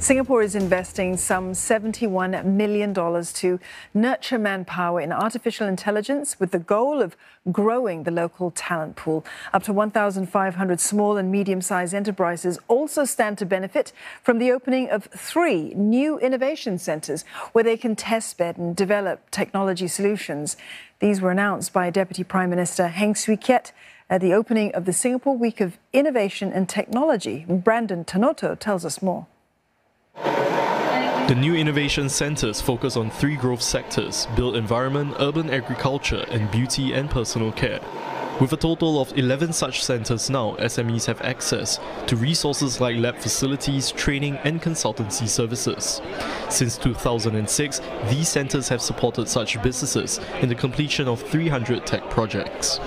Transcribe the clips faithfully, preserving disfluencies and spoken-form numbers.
Singapore is investing some seventy-one million dollars to nurture manpower in artificial intelligence with the goal of growing the local talent pool. Up to one thousand five hundred small and medium-sized enterprises also stand to benefit from the opening of three new innovation centres where they can test bed and develop technology solutions. These were announced by Deputy Prime Minister Heng Swee Keat at the opening of the Singapore Week of Innovation and Technology. Brandon Tanoto tells us more. The new innovation centres focus on three growth sectors: built environment, urban agriculture and beauty and personal care. With a total of eleven such centres now, S M Es have access to resources like lab facilities, training and consultancy services. Since two thousand six, these centres have supported such businesses in the completion of three hundred tech projects.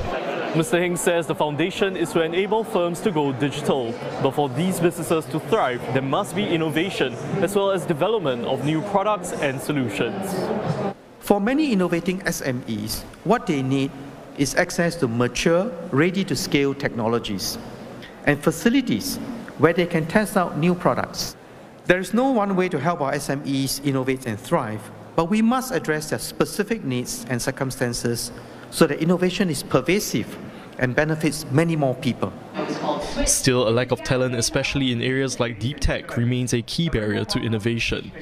Mister Heng says the foundation is to enable firms to go digital, but for these businesses to thrive, there must be innovation as well as development of new products and solutions. For many innovating S M Es, what they need is access to mature, ready-to-scale technologies and facilities where they can test out new products. There is no one way to help our S M Es innovate and thrive, but we must address their specific needs and circumstances so that innovation is pervasive and benefits many more people. Still, a lack of talent, especially in areas like deep tech, remains a key barrier to innovation.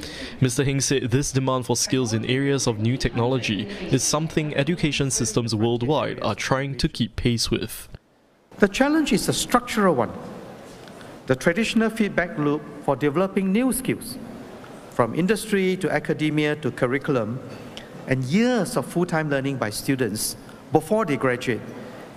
Mister Heng said this demand for skills in areas of new technology is something education systems worldwide are trying to keep pace with. The challenge is a structural one. The traditional feedback loop for developing new skills, from industry to academia to curriculum, and years of full-time learning by students before they graduate,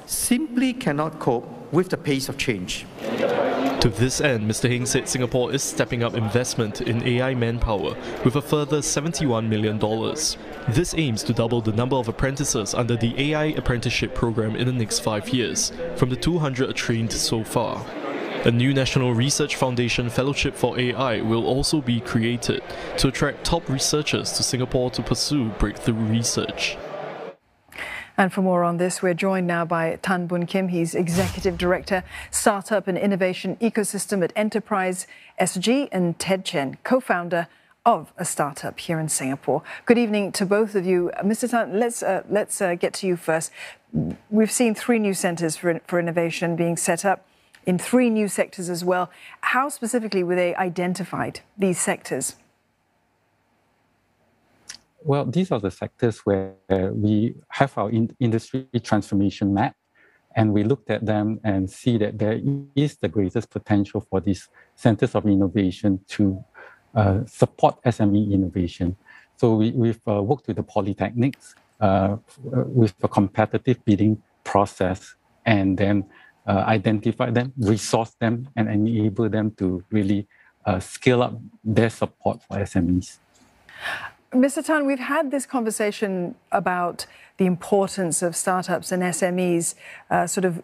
simply cannot cope with the pace of change. To this end, Mister Heng said Singapore is stepping up investment in A I manpower with a further seventy-one million dollars. This aims to double the number of apprentices under the A I apprenticeship program in the next five years, from the two hundred trained so far. A new National Research Foundation Fellowship for A I will also be created to attract top researchers to Singapore to pursue breakthrough research. And for more on this, we're joined now by Tan Boon Kim. He's Executive Director, Startup and Innovation Ecosystem at Enterprise S G, and Ted Chen, co-founder of a startup here in Singapore. Good evening to both of you. Mister Tan, let's, uh, let's uh, get to you first. We've seen three new centres for, for innovation being set up in three new sectors as well. How specifically were they identified, these sectors? Well, these are the sectors where we have our in industry transformation map, and we looked at them and see that there is the greatest potential for these centers of innovation to uh, support S M E innovation. So we, we've uh, worked with the polytechnics uh, with a competitive bidding process, and then Uh, identify them, resource them, and enable them to really uh, scale up their support for S M Es. Mister Tan, we've had this conversation about the importance of startups and S M Es uh, sort of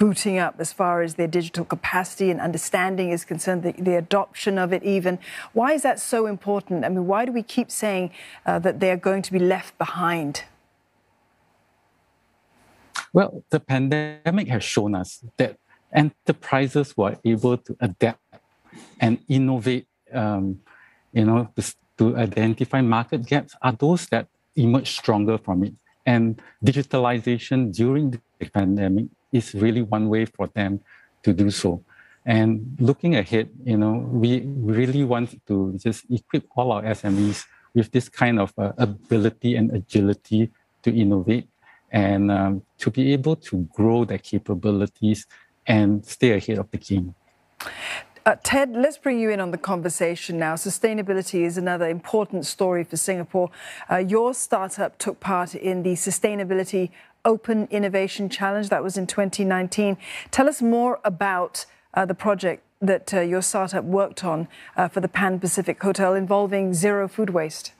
booting up as far as their digital capacity and understanding is concerned, the, the adoption of it even. Why is that so important? I mean, why do we keep saying uh, that they are going to be left behind? Well, the pandemic has shown us that enterprises were able to adapt and innovate, um, you know, to, to identify market gaps are those that emerge stronger from it. And digitalization during the pandemic is really one way for them to do so. And looking ahead, you know, we really want to just equip all our S M Es with this kind of uh, ability and agility to innovate, and um, to be able to grow their capabilities and stay ahead of the game. Uh, Ted, let's bring you in on the conversation now. Sustainability is another important story for Singapore. Uh, your startup took part in the Sustainability Open Innovation Challenge. That was in twenty nineteen. Tell us more about uh, the project that uh, your startup worked on uh, for the Pan Pacific Hotel involving zero food waste.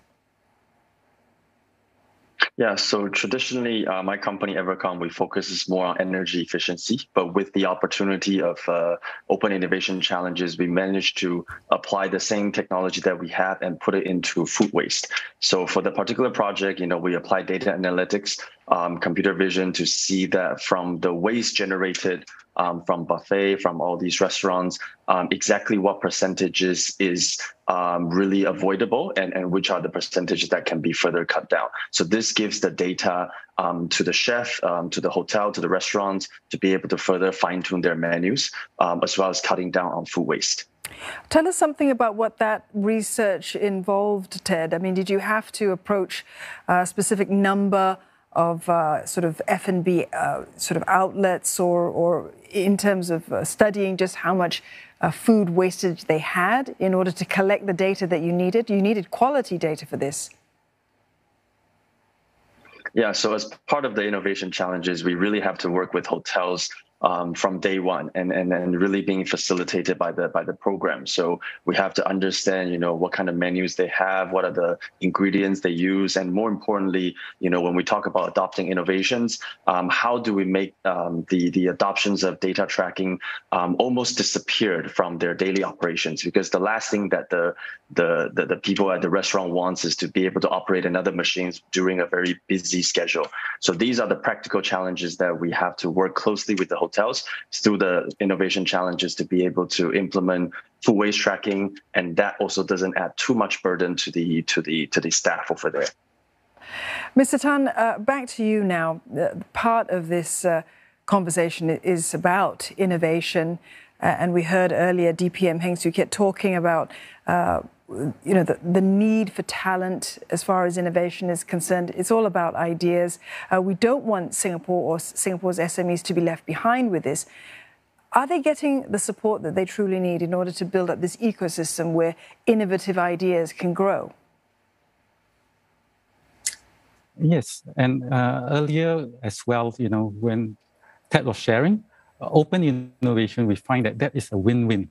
Yeah, so traditionally, uh, my company, Evercomm, we focus more on energy efficiency, but with the opportunity of uh, open innovation challenges, we managed to apply the same technology that we have and put it into food waste. So for the particular project, you know, we applied data analytics um, computer vision to see that from the waste generated um, from buffet, from all these restaurants, um, exactly what percentages is um, really avoidable and, and which are the percentages that can be further cut down. So this gives the data um, to the chef, um, to the hotel, to the restaurants to be able to further fine tune their menus, um, as well as cutting down on food waste. Tell us something about what that research involved, Ted. I mean, did you have to approach a specific number of uh, sort of F and B uh, sort of outlets or, or in terms of uh, studying just how much uh, food wastage they had in order to collect the data that you needed? You needed quality data for this. Yeah, so as part of the innovation challenges, we really have to work with hotels Um, from day one, and, and and really being facilitated by the by the program. So we have to understand, you know, what kind of menus they have, what are the ingredients they use, and more importantly, you know, when we talk about adopting innovations, um, how do we make um, the the adoptions of data tracking um, almost disappeared from their daily operations? Because the last thing that the the the, the people at the restaurant wants is to be able to operate another machines during a very busy schedule. So these are the practical challenges that we have to work closely with the hotel hotels through the innovation challenges to be able to implement food waste tracking, and that also doesn't add too much burden to the to the to the staff over there. Mister Tan, uh, back to you now. Uh, part of this uh, conversation is about innovation, uh, and we heard earlier D P M Heng Swee Keat talking about uh, you know the, the need for talent as far as innovation is concerned. It's all about ideas. Uh, we don't want Singapore or Singapore's S M Es to be left behind with this. Are they getting the support that they truly need in order to build up this ecosystem where innovative ideas can grow? Yes, and uh, earlier as well, you know, when Ted was sharing, uh, open innovation, we find that that is a win-win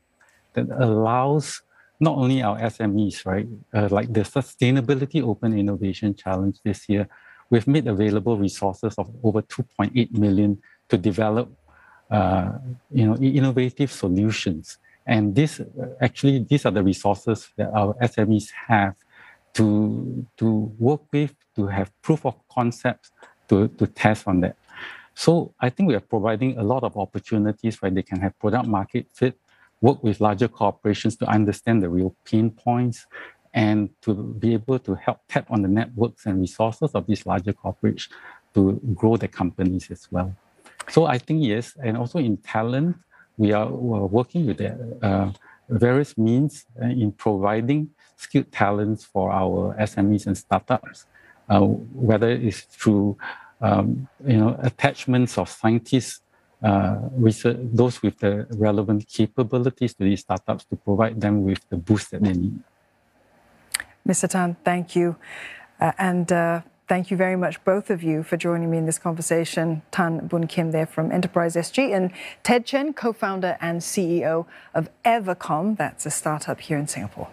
that allows not only our S M Es, right? Uh, like the Sustainability Open Innovation Challenge this year, we've made available resources of over two point eight million to develop, uh, you know, innovative solutions. And this, actually, these are the resources that our S M Es have to to work with, to have proof of concepts, to to test on that. So I think we are providing a lot of opportunities where they can have product market fit, work with larger corporations to understand the real pain points and to be able to help tap on the networks and resources of these larger corporations to grow their companies as well. So I think, yes, and also in talent, we are working with the, uh, various means in providing skilled talents for our S M Es and startups, uh, whether it's through um, you know, attachments of scientists, Uh, research, those with the relevant capabilities to these startups to provide them with the boost that they need. Mister Tan, thank you. Uh, and uh, thank you very much, both of you, for joining me in this conversation. Tan Boon Kim there from Enterprise S G, and Ted Chen, co-founder and C E O of Evercomm. That's a startup here in Singapore.